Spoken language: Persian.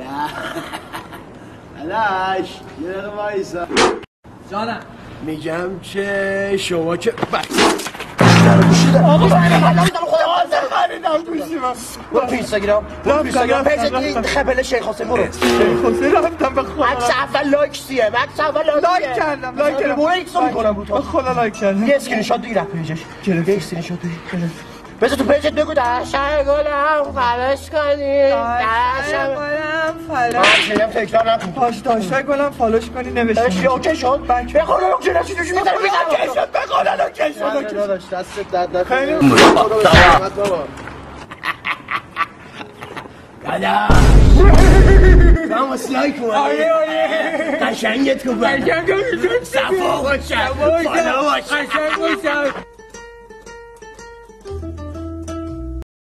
Ya. علاش یه وایسا جانم میگم که شما که بس آقا من حالا برو اینستاگرام خبل شیخ حسین برو شیخ حسین رفتم به خدا عکس اول لایکسیه عکس اول لایک کردم لایک کردم برو ایکس میکنم بود خدا لایک کردم یه اسکرین شات دیگه پیجش گرفت اسکرین شات دیگه بذار تو پیجت بگو داشتم گلم فالوش کنی داشتم گلم فالوش من تکرار نکن پاش داشتم گلم فالوش کنی نوشتی اوکی شد به خدا اوکی نشد چی میذاری میذاری شد به خدا اوکی شد داداش دستت درد نکنه بابا گلا تمام سلایک و آره آره قشنگت خوبه قشنگم صفا باشه بالا باشه قشنگ باشه